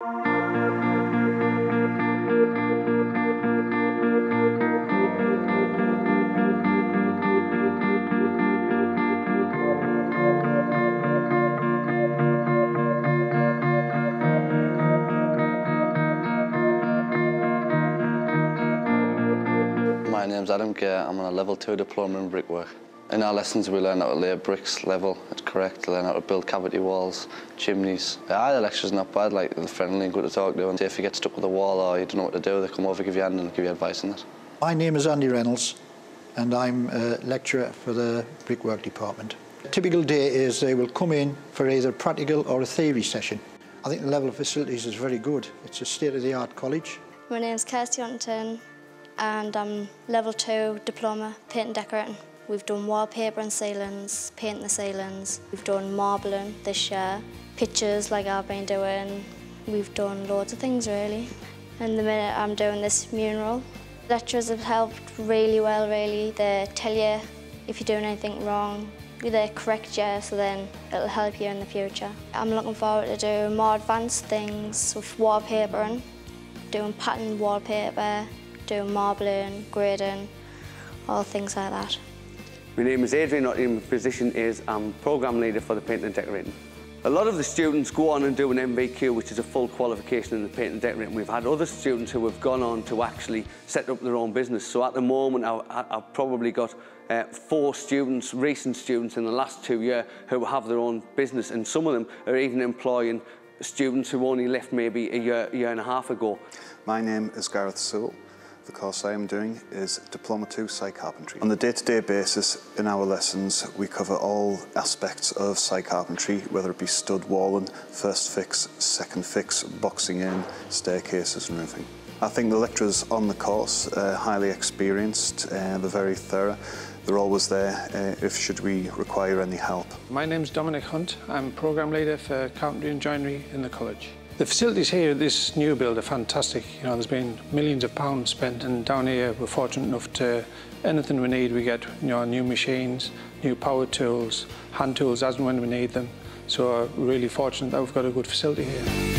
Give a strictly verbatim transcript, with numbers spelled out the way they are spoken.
My name's Adam Kerr. I'm on a level two diploma in brickwork. In our lessons, we learn how to lay bricks level, correct, learn how to build cavity walls, chimneys. Yeah, the lecture's not bad, like, they're friendly and good to talk to. And if you get stuck with a wall or you don't know what to do, they come over, give you a hand and give you advice on that. My name is Andy Reynolds and I'm a lecturer for the brickwork department. A typical day is they will come in for either a practical or a theory session. I think the level of facilities is very good. It's a state-of-the-art college. My name's Kirsty Huntington and I'm level two diploma, paint and decorating. We've done wallpaper and ceilings, painting the ceilings. We've done marbling this year, pictures like I've been doing. We've done loads of things, really. And the minute I'm doing this mural, lecturers have helped really well, really. They tell you if you're doing anything wrong, they correct you, so then it'll help you in the future. I'm looking forward to doing more advanced things with wallpapering, doing pattern wallpaper, doing marbling, grading, all things like that. My name is Adrian, and my position is I'm programme leader for the painting and decorating. A lot of the students go on and do an N V Q, which is a full qualification in the painting and decorating. We've had other students who have gone on to actually set up their own business. So at the moment, I, I, I've probably got uh, four students, recent students in the last two years, who have their own business, and some of them are even employing students who only left maybe a year, year and a half ago. My name is Gareth Sewell. The course I am doing is Diploma two Site Carpentry. On the day-to-day basis in our lessons, we cover all aspects of site carpentry, whether it be stud walling, first fix, second fix, boxing in, staircases and roofing. I think the lecturers on the course are highly experienced, uh, they're very thorough, they're always there uh, if should we require any help. My name's Dominic Hunt, I'm Programme Leader for Carpentry and Joinery in the college. The facilities here at this new build are fantastic. You know, there's been millions of pounds spent, and down here we're fortunate enough to anything we need we get. You know, new machines, new power tools, hand tools as and when we need them. So we're really fortunate that we've got a good facility here.